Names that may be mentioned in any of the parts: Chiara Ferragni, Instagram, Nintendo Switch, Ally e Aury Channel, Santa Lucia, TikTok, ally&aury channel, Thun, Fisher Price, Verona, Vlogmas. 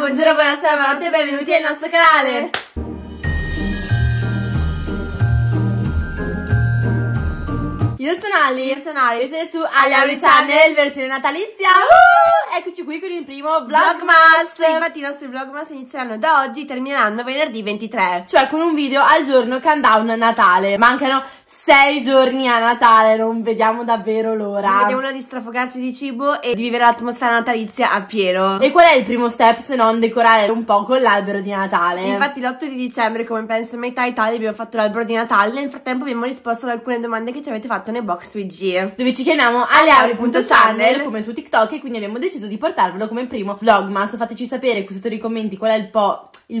buongiorno, buonasera, buonanotte e benvenuti al nostro canale. Io sono Ali, io sono Ari, siete su Ally e Aury Channel, versione natalizia. Eccoci qui con il primo Vlogmas. Infatti i nostri Vlogmas inizieranno da oggi e termineranno venerdì 23, cioè con un video al giorno countdown a Natale. Mancano 6 giorni a Natale, non vediamo davvero l'ora. Non vediamo l'ora di strafogarci di cibo e di vivere l'atmosfera natalizia a pieno. E qual è il primo step se non decorare un po' con l'albero di Natale? Infatti l'8 di dicembre, come penso metà Italia, abbiamo fatto l'albero di Natale. Nel frattempo abbiamo risposto ad alcune domande che ci avete fatto nei box IG, dove ci chiamiamo @alleauri.channel come su TikTok, e quindi abbiamo deciso di portarvelo come primo Vlogmas. Fateci sapere qui sotto nei commenti qual è il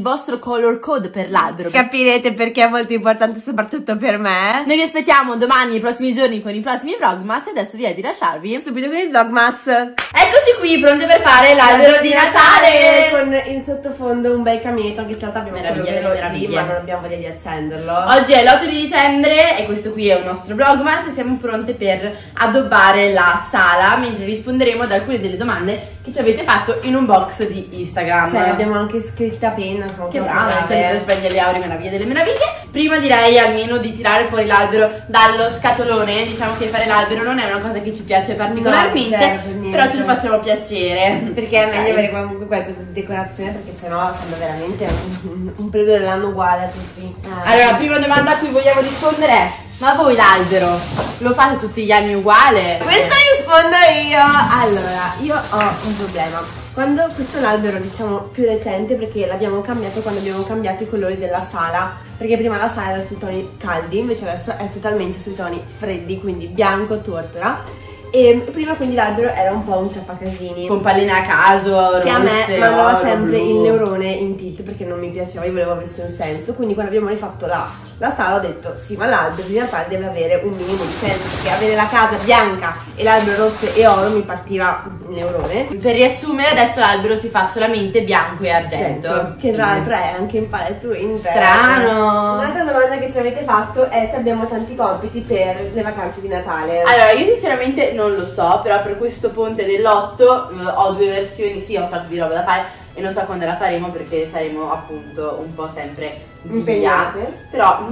vostro color code per l'albero. Capirete perché è molto importante, soprattutto per me. Noi vi aspettiamo domani, i prossimi giorni, con i prossimi Vlogmas, e adesso direi di lasciarvi subito con il Vlogmas. Eccoci qui, pronte per fare l'albero di Natale, con in sottofondo un bel caminetto, anche se in realtà abbiamo meraviglia, ma non abbiamo voglia di accenderlo. Oggi è l'8 di dicembre e questo qui è un nostro Vlogmas e siamo pronte per addobbare la sala, mentre risponderemo ad alcune delle domande che ci avete fatto in un box di Instagram. Cioè, abbiamo anche scritta a penna, sono che brava, per sbagliare le Aury, meraviglia delle meraviglie. Prima direi almeno di tirare fuori l'albero dallo scatolone. Diciamo che fare l'albero non è una cosa che ci piace particolarmente, però ce lo facciamo piacere. Perché è meglio avere comunque qualcosa di decorazione, perché sennò sembra veramente un periodo dell'anno uguale a tutti. Allora, la prima domanda a cui vogliamo rispondere è: ma voi l'albero lo fate tutti gli anni uguale? Questa rispondo io! Allora, io ho un problema. Quando questo è l'albero, diciamo, più recente, perché l'abbiamo cambiato quando abbiamo cambiato i colori della sala, perché prima la sala era sui toni caldi, invece adesso è totalmente sui toni freddi, quindi bianco, tortora. E prima quindi l'albero era un po' un ciappacasini, con palline a caso, che a me mandava sempre il neurone in tilt, perché non mi piaceva, io volevo avesse un senso. Quindi quando abbiamo rifatto la sala ho detto: sì, ma l'albero di Natale deve avere un minimo di senso, perché avere la casa bianca e l'albero rosso e oro mi partiva il neurone. Per riassumere, adesso l'albero si fa solamente bianco e argento, che tra l'altro è anche in paletto interno. Strano. Un'altra domanda che ci avete fatto è se abbiamo tanti compiti per le vacanze di Natale. Allora, io sinceramente non lo so, però per questo ponte dell'8 ho due versioni, sì, ho un sacco di roba da fare e non so quando la faremo, perché saremo appunto un po' sempre impegnate. Però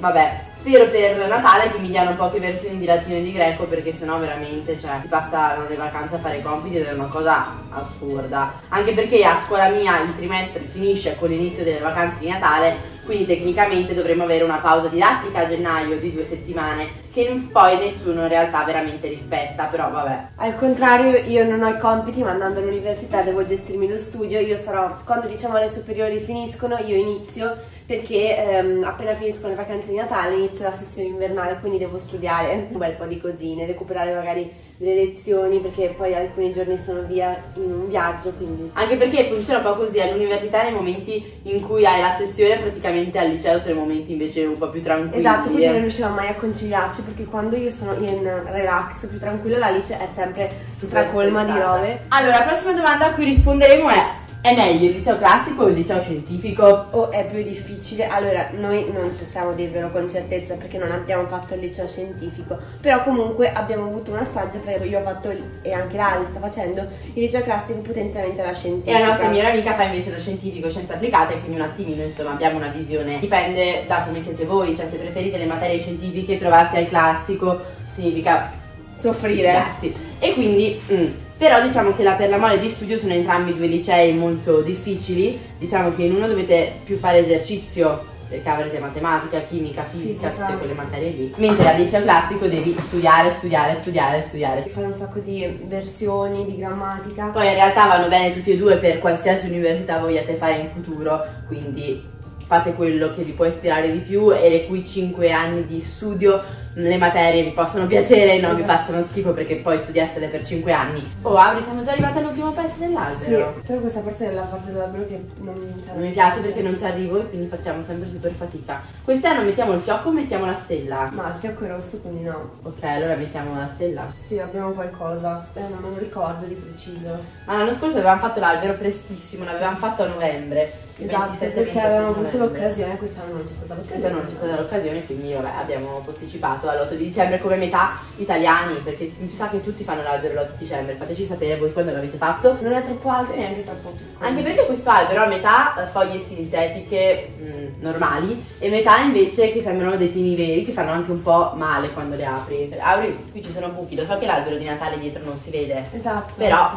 vabbè, spero per Natale che mi diano poche versioni di latino e di greco, perché sennò veramente, cioè, si passano le vacanze a fare i compiti ed è una cosa assurda. Anche perché a scuola mia il trimestre finisce con l'inizio delle vacanze di Natale, quindi tecnicamente dovremmo avere una pausa didattica a gennaio di 2 settimane, che poi nessuno in realtà veramente rispetta, però vabbè. Al contrario, io non ho i compiti, ma andando all'università devo gestirmi lo studio. Io sarò, quando diciamo le superiori finiscono, io inizio, perché appena finiscono le vacanze di Natale inizio la sessione invernale, quindi devo studiare un bel po' di cosine, recuperare magari le lezioni, perché poi alcuni giorni sono via in un viaggio, quindi. Anche perché funziona un po' così all'università, nei momenti in cui hai la sessione, praticamente al liceo sono i momenti invece un po' più tranquilli. Esatto, quindi non riusciamo mai a conciliarci, perché quando io sono in relax più tranquilla, la licea è sempre stracolma di robe. Allora, la prossima domanda a cui risponderemo è: è meglio il liceo classico o il liceo scientifico? O è più difficile? Allora, noi non possiamo dirvelo con certezza, perché non abbiamo fatto il liceo scientifico, però comunque abbiamo avuto un assaggio, perché io ho fatto, e anche l'Ali sta facendo, il liceo classico potenzialmente alla scientifica. E la nostra migliore amica fa invece lo scientifico, scienze applicate, quindi un attimino, insomma, abbiamo una visione. Dipende da come siete voi, cioè se preferite le materie scientifiche, trovarsi al classico significa soffrire. Sì. E quindi... Però diciamo che per la mole di studio sono entrambi due licei molto difficili. Diciamo che in uno dovete più fare esercizio, perché avrete matematica, chimica, fisica, tutte quelle materie lì, mentre al liceo classico devi studiare. Ti fanno un sacco di versioni, di grammatica. Poi in realtà vanno bene tutti e due per qualsiasi università vogliate fare in futuro, quindi fate quello che vi può ispirare di più e le cui 5 anni di studio le materie vi possono piacere, non vi facciano schifo, perché poi studiassele per 5 anni. Oh, Aury, siamo già arrivati all'ultimo pezzo dell'albero. Sì, però questa parte è la parte dell'albero che non mi piace, perché non ci arrivo e quindi facciamo sempre super fatica. Quest'anno mettiamo il fiocco o mettiamo la stella? Ma il fiocco è rosso, quindi no. Ok, allora mettiamo la stella. Sì, abbiamo qualcosa, non me lo ricordo di preciso. Ma l'anno scorso avevamo fatto l'albero prestissimo, l'avevamo fatto a novembre. Esatto, perché avevamo avuto l'occasione, quest'anno non c'è stata l'occasione, quindi vabbè, abbiamo posticipato. fatto all'8 di dicembre come metà italiani, perché mi sa che tutti fanno l'albero l'8 di dicembre, fateci sapere voi quando l'avete fatto. Non è troppo alto e neanche troppo piccolo, anche perché questo albero ha metà foglie sintetiche normali e metà invece che sembrano dei pini veri, che fanno anche un po' male quando le apri. Auri, qui ci sono buchi, lo so che l'albero di Natale dietro non si vede, esatto, però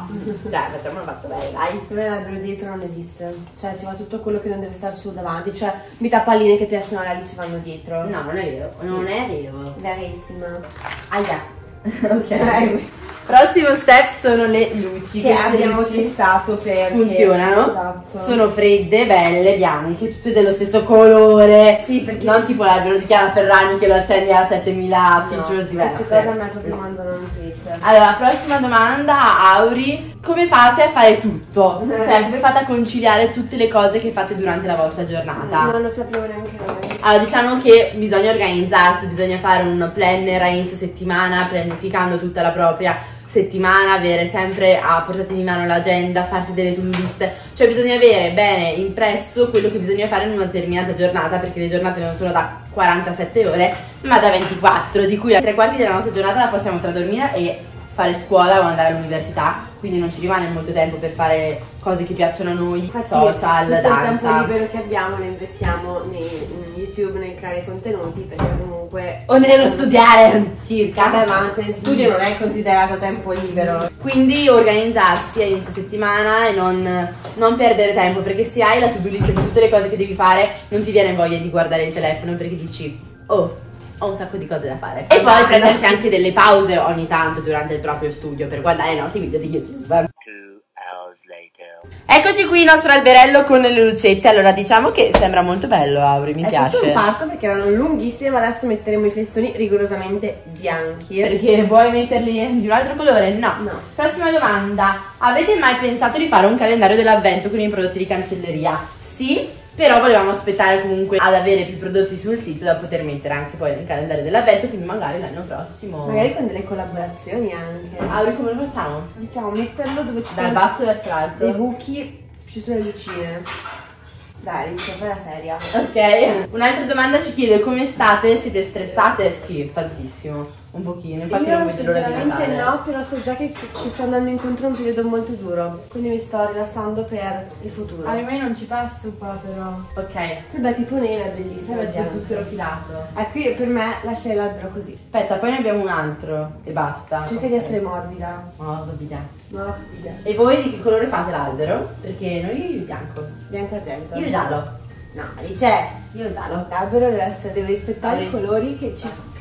cioè facciamolo fatto bene, dai. Per me l'albero dietro non esiste, cioè ci va tutto quello che non deve starci sul davanti, cioè metà palline che piacciono alla ci vanno dietro. No, non è vero, sì. Non è vero, verissimo. Ahia, ok. Prossimo step sono le luci che abbiamo testato perché funzionano, esatto. Sono fredde, belle, bianche, tutte dello stesso colore. Sì, perché non tipo l'albero di Chiara Ferragni che lo accendi a 7000 features diverse. Questa cosa a me proprio mandano un pezzo. Allora, prossima domanda, Auri. Come fate a fare tutto? Cioè, come fate a conciliare tutte le cose che fate durante la vostra giornata? Non lo sapevo neanche noi. Allora, diciamo che bisogna organizzarsi, bisogna fare un planner a inizio settimana, pianificando tutta la propria settimana, avere sempre a portata di mano l'agenda, farsi delle to-do list, cioè bisogna avere bene impresso quello che bisogna fare in una determinata giornata, perché le giornate non sono da 47 ore, ma da 24, di cui 3 quarti della nostra giornata la possiamo tra dormire e fare scuola o andare all'università, quindi non ci rimane molto tempo per fare cose che piacciono a noi, social, tutto danza. Il tempo libero che abbiamo lo investiamo in YouTube, nel creare contenuti, perché comunque... O nello studiare, circa. Beh, ma il studio non è considerato tempo libero. Quindi organizzarsi a inizio settimana e non perdere tempo, perché se hai la to-do list di tutte le cose che devi fare, non ti viene voglia di guardare il telefono, perché dici, oh, ho un sacco di cose da fare. E poi prendersi anche delle pause ogni tanto durante il proprio studio per guardare i nostri video di YouTube. Eccoci qui il nostro alberello con le lucette. Allora, diciamo che sembra molto bello, Auri, mi piace. È stato un parto perché erano lunghissime, ma adesso metteremo i festoni rigorosamente bianchi. Perché vuoi metterli di un altro colore? No. No. Prossima domanda. Avete mai pensato di fare un calendario dell'avvento con i prodotti di cancelleria? Sì, però volevamo aspettare comunque ad avere più prodotti sul sito da poter mettere anche poi nel calendario dell'avvento, quindi magari l'anno prossimo. Magari con delle collaborazioni anche. Auri, come lo facciamo? Diciamo metterlo dove ci sono dal basso verso l'alto. Dei buchi più sulle lucine. Dai, iniziamo per la seria. Ok. Un'altra domanda ci chiede: come state? Siete stressate? Sì, tantissimo. Un pochino, infatti io non vedo l'ora di Natale. No, però so già che sto andando incontro a un periodo molto duro, quindi mi sto rilassando per il futuro. A me non ci passo qua però. Ok. Sembra tipo nero, è bellissimo. Sembra tipo tutto filato. Qui per me lasciai l'albero così. Aspetta, poi ne abbiamo un altro e basta. Cerca di essere morbida. Morbida. Morbida. E voi di che colore fate l'albero? Perché noi il bianco. Bianco argento. Io giallo. No, lì c'è, io giallo. L'albero deve rispettare i colori che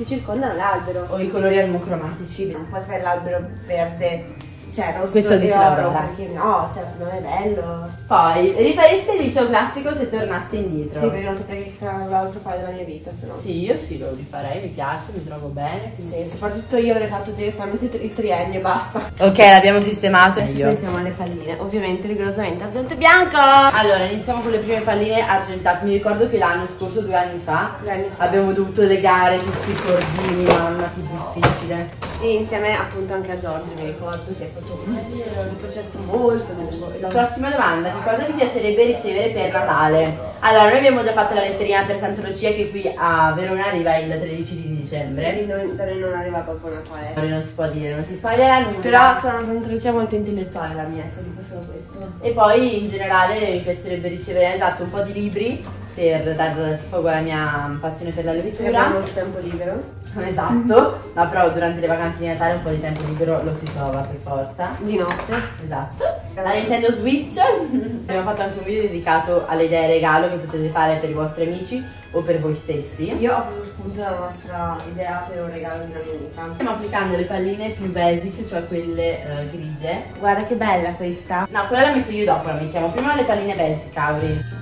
circondano l'albero. O i colori armocromatici. Non puoi fare l'albero verde, cioè rosso. Questo dice oro, perché no, cioè non è bello. Poi, rifareste il liceo classico se tornaste indietro? Sì, perché non saprei che fare l'altro fare della mia vita, se no. Sì, io sì, lo rifarei, mi piace, mi trovo bene. Quindi... Sì, soprattutto io avrei fatto direttamente il triennio e basta. Ok, l'abbiamo sistemato. Adesso pensiamo alle palline, ovviamente rigorosamente argento e bianco. Allora, iniziamo con le prime palline argentate. Mi ricordo che l'anno scorso, 2 anni fa, abbiamo dovuto legare tutti i cordini, mamma, più difficile. Sì, insieme appunto anche a Giorgio, mi ricordo che è stato un processo molto lungo. Prossima domanda, che cosa vi piacerebbe ricevere per Natale? Allora, noi abbiamo già fatto la letterina per Santa Lucia che qui a Verona arriva il 13 di dicembre. Sì, non arriva proprio Natale. Non si può dire, non si spoilerà nulla. Però sono Santa Lucia molto intellettuale la mia, se dico solo questo. E poi in generale mi piacerebbe ricevere, esatto, un po' di libri per dare sfogo alla mia passione per la lettura. Abbiamo molto tempo libero. Esatto, no, però durante le vacanze di Natale un po' di tempo libero lo si trova per forza. Di notte. Esatto. La Nintendo Switch. Abbiamo fatto anche un video dedicato alle idee regalo che potete fare per i vostri amici o per voi stessi. Io ho preso spunto dalla vostra idea per un regalo di una mia amica. Stiamo applicando le palline più basic, cioè quelle grigie. Guarda che bella questa. No, quella la metto io dopo, la mettiamo prima le palline basic, Auri.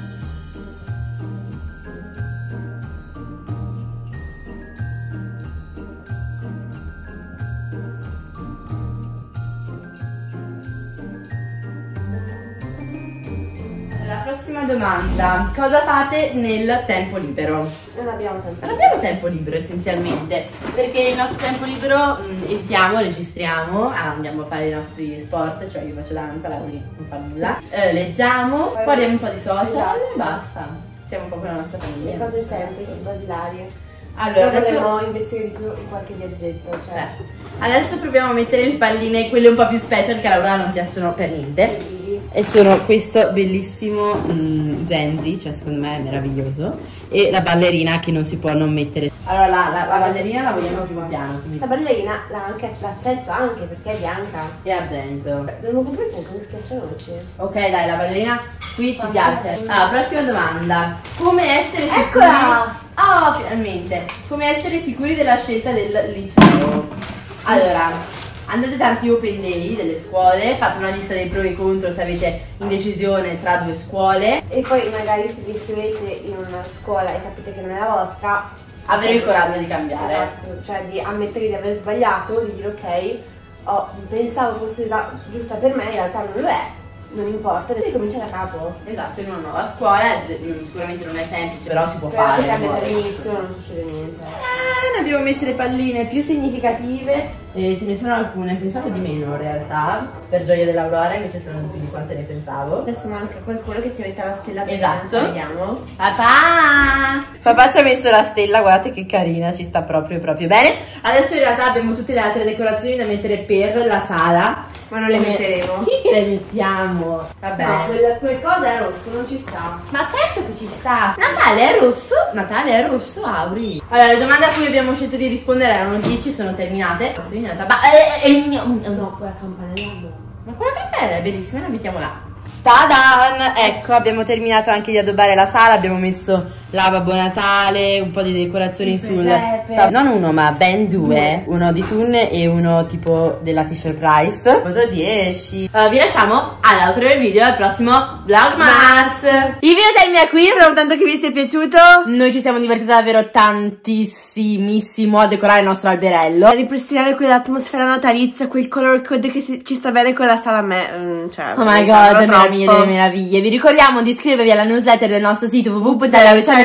Prossima domanda, cosa fate nel tempo libero? Non abbiamo tempo libero. Non abbiamo tempo libero essenzialmente, perché il nostro tempo libero editiamo, registriamo, andiamo a fare i nostri sport, cioè io faccio danza, Lauri non fa nulla, leggiamo, guardiamo un po' di social e basta, stiamo un po' con la nostra famiglia. Le cose semplici, basilari. Allora, dovremmo investire di più in qualche viaggetto, cioè. Adesso proviamo a mettere le palline, quelle un po' più special che a Laura non piacciono per niente. Sì. E sono questo bellissimo Zenzi, cioè secondo me è meraviglioso. E la ballerina che non si può non mettere. Allora la ballerina la vogliamo al primo piano. Quindi. La ballerina l'accetto anche perché è bianca. E argento. Non lo comprare anche uno schiaccianoci. Ok dai, la ballerina qui ci piace. Allora, prossima domanda. Come essere sicuri? Eccola! Oh, finalmente! Come essere sicuri della scelta del liceo? Allora, andate tanti open day delle scuole, fate una lista dei pro e contro se avete indecisione tra due scuole. E poi magari se vi iscrivete in una scuola e capite che non è la vostra, avere il coraggio di cambiare. Esatto, cioè di ammettere di aver sbagliato, di dire ok, pensavo fosse la giusta per me, in realtà non lo è. Non importa, devi cominciare da capo. Esatto, in una nuova scuola sicuramente non è semplice, però si può fare. Se cambia dall'inizio non succede niente. Ne abbiamo messe le palline più significative, ce ne sono alcune, pensate di meno in realtà, per gioia dell'Aurora, invece sono più di quante ne pensavo. Adesso manca qualcuno che ci metta la stella prima. Esatto. Vediamo. Papà! Papà ci ha messo la stella, guardate che carina, ci sta proprio bene. Adesso in realtà abbiamo tutte le altre decorazioni da mettere per la sala. Ma non le metteremo? Sì che le mettiamo. Vabbè. No, quel cosa è rosso, non ci sta. Ma certo che ci sta. Natale è rosso? Natale è rosso, Auri. Allora, le domande a cui abbiamo scelto di rispondere erano 10, sono terminate. No, quella campanella. Ma quella campanella è bellissima, la mettiamo là. Tadan! Ecco, abbiamo terminato anche di addobbare la sala, abbiamo messo la Babbo Natale, un po' di decorazioni sul tavolo. Non uno, ma ben due. Uno di Thun e uno tipo della Fisher Price. Foto 10. Allora, vi lasciamo all'altro video, al prossimo Vlogmas. Il video termina qui, spero tanto che vi sia piaciuto. Noi ci siamo divertiti davvero tantissimissimo a decorare il nostro alberello. A ripristinare quell'atmosfera natalizia, quel color code che ci sta bene con la sala a me. Cioè, oh my god, delle meraviglie. Vi ricordiamo di iscrivervi alla newsletter del nostro sito www.teleauricciano.it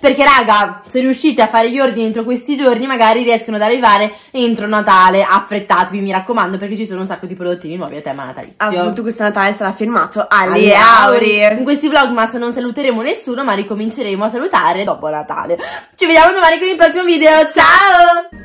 perché raga, se riuscite a fare gli ordini entro questi giorni magari riescono ad arrivare entro Natale. Affrettatevi, mi raccomando, perché ci sono un sacco di prodottini nuovi a tema natalizio. Appunto, questo Natale sarà firmato Ally e Aury. In questi vlogmas non saluteremo nessuno, ma ricominceremo a salutare dopo Natale. Ci vediamo domani con il prossimo video. Ciao!